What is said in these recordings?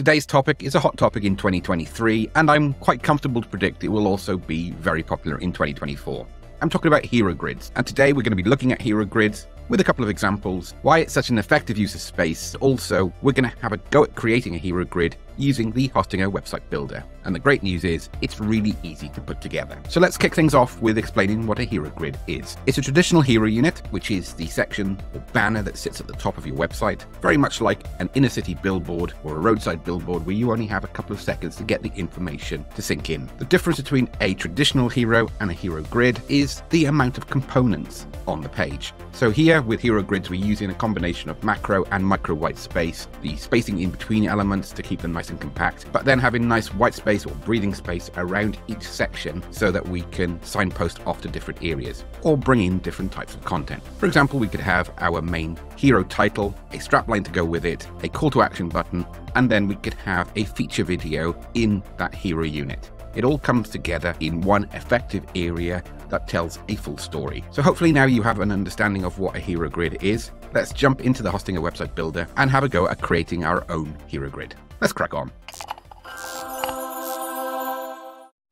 Today's topic is a hot topic in 2023, and I'm quite comfortable to predict it will also be very popular in 2024. I'm talking about Hero Grids, and today we're going to be looking at Hero Grids with a couple of examples, why it's such an effective use of space. Also, we're going to have a go at creating a Hero Grid using the Hostinger website builder. And the great news is, it's really easy to put together. So let's kick things off with explaining what a Hero Grid is. It's a traditional hero unit, which is the section or banner that sits at the top of your website, very much like an inner city billboard or a roadside billboard where you only have a couple of seconds to get the information to sink in. The difference between a traditional hero and a Hero Grid is the amount of components on the page. So here with Hero Grids, we're using a combination of macro and micro white space, the spacing in between elements to keep them nice and compact, but then having nice white space or breathing space around each section so that we can signpost off to different areas or bring in different types of content. For example, we could have our main hero title, a strapline to go with it, a call to action button, and then we could have a feature video in that hero unit. It all comes together in one effective area that tells a full story. So hopefully now you have an understanding of what a Hero Grid is. Let's jump into the Hostinger website builder and have a go at creating our own Hero Grid. Let's crack on.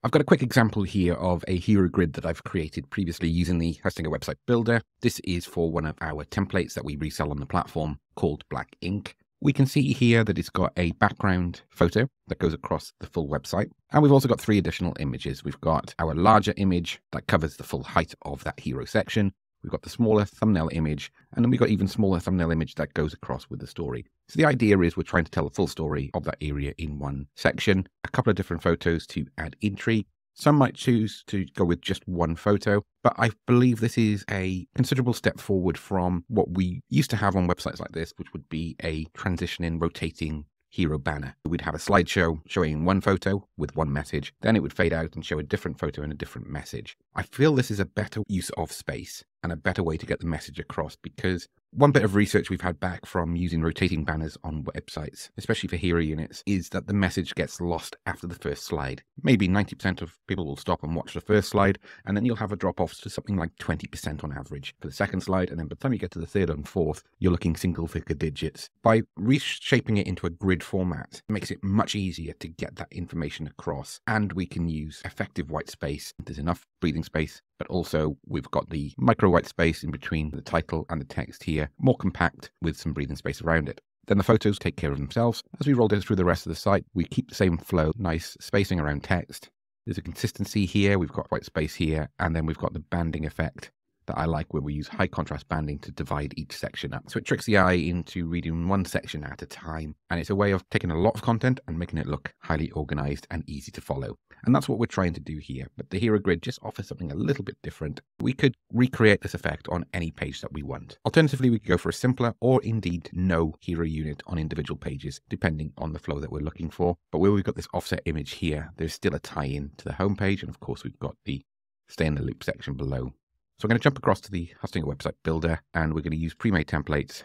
I've got a quick example here of a Hero Grid that I've created previously using the Hostinger website builder. This is for one of our templates that we resell on the platform called Black Ink. We can see here that it's got a background photo that goes across the full website. And we've also got three additional images. We've got our larger image that covers the full height of that hero section. We've got the smaller thumbnail image, and then we've got even smaller thumbnail image that goes across with the story. So the idea is we're trying to tell the full story of that area in one section, a couple of different photos to add intrigue. Some might choose to go with just one photo, but I believe this is a considerable step forward from what we used to have on websites like this, which would be a transitioning, rotating hero banner. We'd have a slideshow showing one photo with one message, then it would fade out and show a different photo and a different message. I feel this is a better use of space and a better way to get the message across, because one bit of research we've had back from using rotating banners on websites, especially for hero units, is that the message gets lost after the first slide. Maybe 90% of people will stop and watch the first slide, and then you'll have a drop-off to something like 20% on average for the second slide, and then by the time you get to the third and fourth, you're looking single figure digits. By reshaping it into a grid format, it makes it much easier to get that information across, and we can use effective white space. There's enough breathing space, but also we've got the micro white space in between the title and the text here, more compact with some breathing space around it. Then the photos take care of themselves. As we roll down through the rest of the site, we keep the same flow, nice spacing around text. There's a consistency here, we've got white space here, and then we've got the banding effect that I like, where we use high contrast banding to divide each section up. So it tricks the eye into reading one section at a time, and it's a way of taking a lot of content and making it look highly organized and easy to follow. And that's what we're trying to do here, but the Hero Grid just offers something a little bit different. We could recreate this effect on any page that we want. Alternatively, we could go for a simpler or indeed no hero unit on individual pages, depending on the flow that we're looking for. But where we've got this offset image here, there's still a tie-in to the homepage, and of course we've got the stay in the loop section below. So I'm going to jump across to the Hostinger website builder, and we're going to use pre-made templates,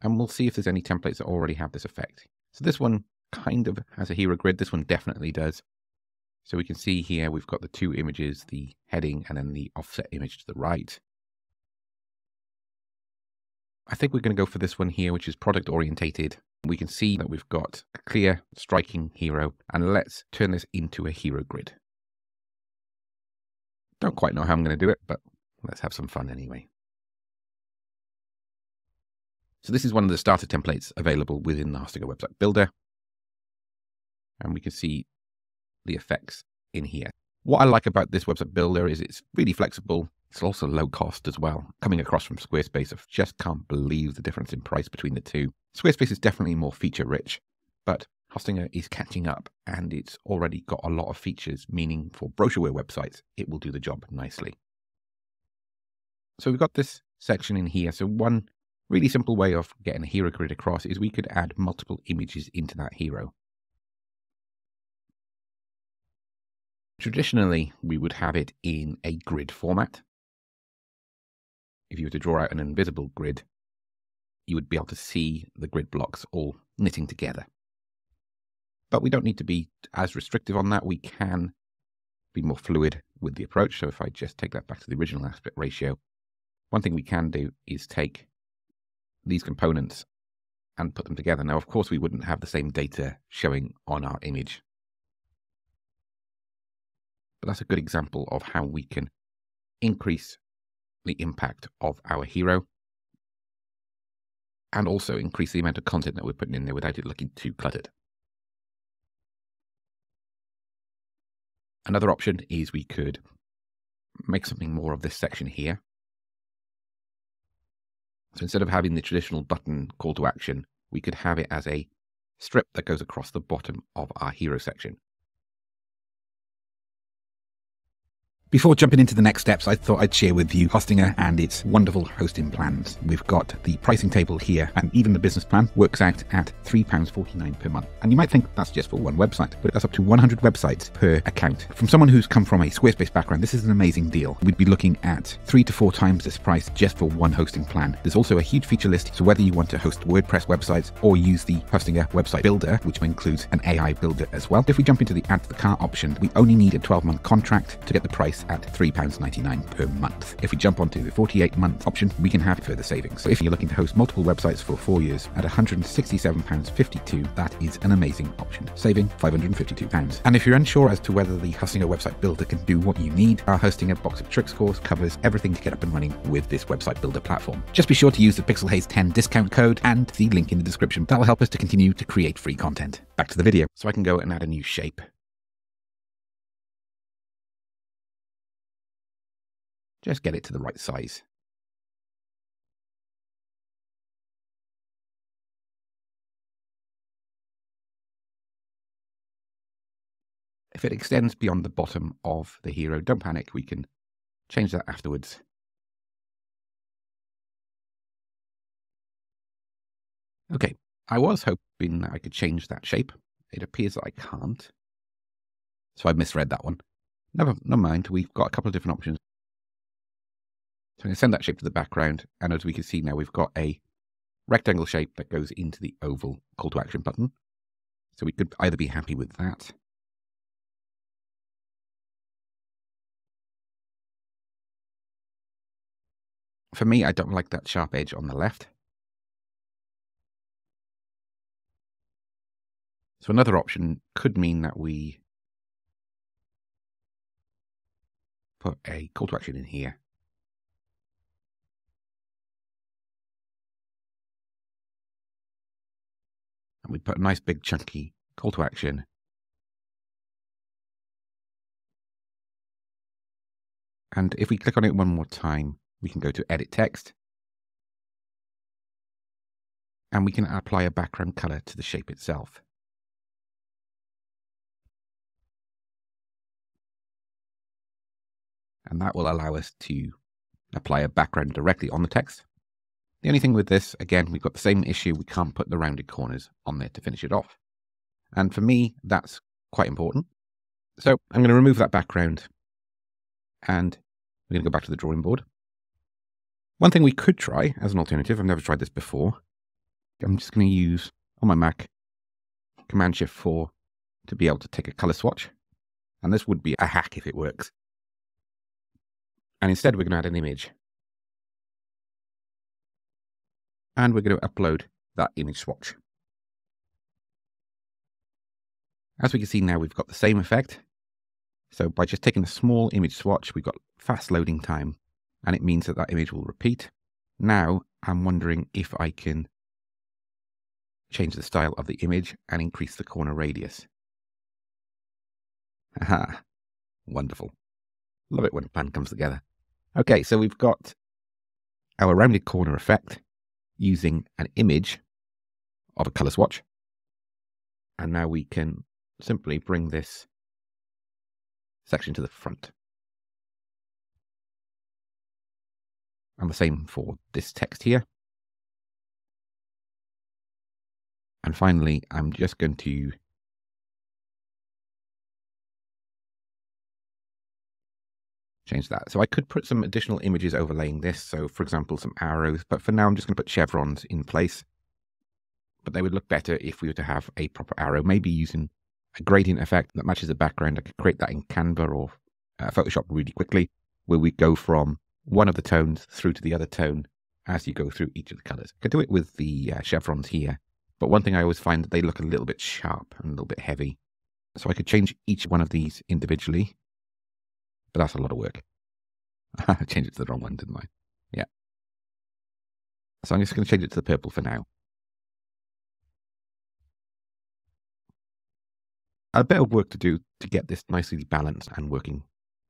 and we'll see if there's any templates that already have this effect. So this one kind of has a hero grid. This one definitely does. So we can see here we've got the two images, the heading and then the offset image to the right. I think we're going to go for this one here, which is product orientated. We can see that we've got a clear, striking hero, and let's turn this into a hero grid. Don't quite know how I'm going to do it, but let's have some fun anyway. So this is one of the starter templates available within the Hostinger website builder, and we can see the effects in here. What I like about this website builder is it's really flexible. It's also low cost as well. Coming across from Squarespace, I just can't believe the difference in price between the two. Squarespace is definitely more feature rich, but Hostinger is catching up, and it's already got a lot of features, meaning for brochureware websites, it will do the job nicely. So we've got this section in here. So one really simple way of getting a hero grid across is we could add multiple images into that hero. Traditionally, we would have it in a grid format. If you were to draw out an invisible grid, you would be able to see the grid blocks all knitting together. But we don't need to be as restrictive on that. We can be more fluid with the approach. So if I just take that back to the original aspect ratio, one thing we can do is take these components and put them together. Now, of course, we wouldn't have the same data showing on our image. But that's a good example of how we can increase the impact of our hero and also increase the amount of content that we're putting in there without it looking too cluttered. Another option is we could make something more of this section here. So instead of having the traditional button call to action, we could have it as a strip that goes across the bottom of our hero section. Before jumping into the next steps, I thought I'd share with you Hostinger and its wonderful hosting plans. We've got the pricing table here, and even the business plan works out at £3.49 per month. And you might think that's just for one website, but that's up to 100 websites per account. From someone who's come from a Squarespace background, this is an amazing deal. We'd be looking at 3 to 4 times this price just for one hosting plan. There's also a huge feature list, so whether you want to host WordPress websites or use the Hostinger website builder, which includes an AI builder as well. If we jump into the add to the cart option, we only need a 12-month contract to get the price at £3.99 per month. If we jump onto the 48-month option, we can have further savings. So if you're looking to host multiple websites for 4 years at £167.52, that is an amazing option, saving £552. And if you're unsure as to whether the Hostinger website builder can do what you need, our Hostinger Box of Tricks course covers everything to get up and running with this website builder platform. Just be sure to use the PixelHaze10 discount code and the link in the description. That'll help us to continue to create free content. Back to the video. So I can go and add a new shape. Just get it to the right size. If it extends beyond the bottom of the hero, don't panic, we can change that afterwards. Okay, I was hoping that I could change that shape. It appears that I can't. So I misread that one. Never mind, we've got a couple of different options. So I'm going to send that shape to the background, and as we can see now, we've got a rectangle shape that goes into the oval call to action button. So we could either be happy with that. For me, I don't like that sharp edge on the left. So another option could mean that we put a call to action in here. And we put a nice big chunky call to action . And if we click on it one more time, we can go to edit text and we can apply a background color to the shape itself. And that will allow us to apply a background directly on the text. The only thing with this, again, we've got the same issue. We can't put the rounded corners on there to finish it off. And for me, that's quite important. So I'm going to remove that background and we're going to go back to the drawing board. One thing we could try as an alternative, I've never tried this before. I'm just going to use, on my Mac, Command Shift 4 to be able to take a color swatch. And this would be a hack if it works. And instead, we're going to add an image. And we're going to upload that image swatch. As we can see now, we've got the same effect. So by just taking a small image swatch, we've got fast loading time, and it means that that image will repeat. Now I'm wondering if I can change the style of the image and increase the corner radius. Haha, wonderful. Love it when a plan comes together. Okay, so we've got our rounded corner effect using an image of a color swatch. And now we can simply bring this section to the front. And the same for this text here. And finally, I'm just going to change that. So I could put some additional images overlaying this. So for example, some arrows, but for now I'm just going to put chevrons in place, but they would look better if we were to have a proper arrow, maybe using a gradient effect that matches the background. I could create that in Canva or Photoshop really quickly, where we go from one of the tones through to the other tone as you go through each of the colors. I could do it with the chevrons here But one thing I always find that they look a little bit sharp and a little bit heavy. So I could change each one of these individually, but that's a lot of work. I changed it to the wrong one, didn't I? Yeah. So I'm just going to change it to the purple for now. A bit of work to do to get this nicely balanced and working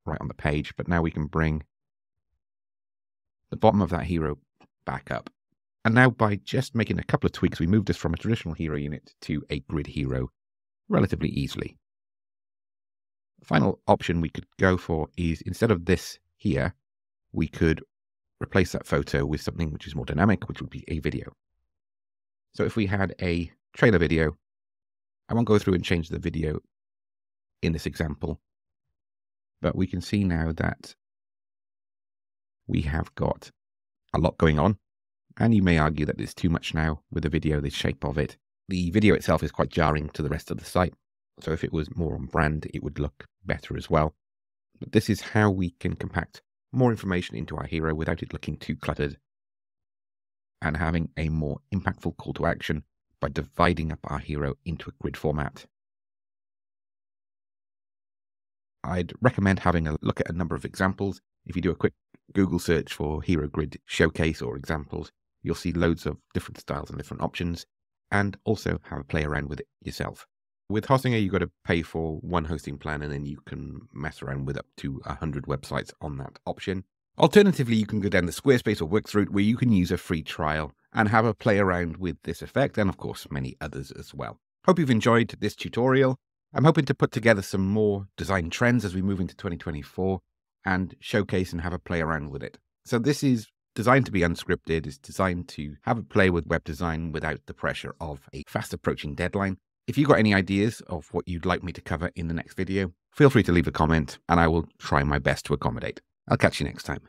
right on the page, but now we can bring the bottom of that hero back up. And now by just making a couple of tweaks, we moved this from a traditional hero unit to a grid hero relatively easily. The final option we could go for is, instead of this here, we could replace that photo with something which is more dynamic, which would be a video. So if we had a trailer video, I won't go through and change the video in this example, but we can see now that we have got a lot going on, and you may argue that it's too much now with the video, the shape of it. The video itself is quite jarring to the rest of the site, so if it was more on brand, it would look better as well. But this is how we can compact more information into our hero without it looking too cluttered, and having a more impactful call to action by dividing up our hero into a grid format. I'd recommend having a look at a number of examples. If you do a quick Google search for Hero Grid Showcase or examples, you'll see loads of different styles and different options, and also have a play around with it yourself. With Hostinger, you've got to pay for one hosting plan, and then you can mess around with up to 100 websites on that option. Alternatively, you can go down the Squarespace or Wix route, where you can use a free trial and have a play around with this effect, and of course many others as well. Hope you've enjoyed this tutorial. I'm hoping to put together some more design trends as we move into 2024 and showcase and have a play around with it. So this is designed to be unscripted. It's designed to have a play with web design without the pressure of a fast approaching deadline. If you've got any ideas of what you'd like me to cover in the next video, feel free to leave a comment and I will try my best to accommodate. I'll catch you next time.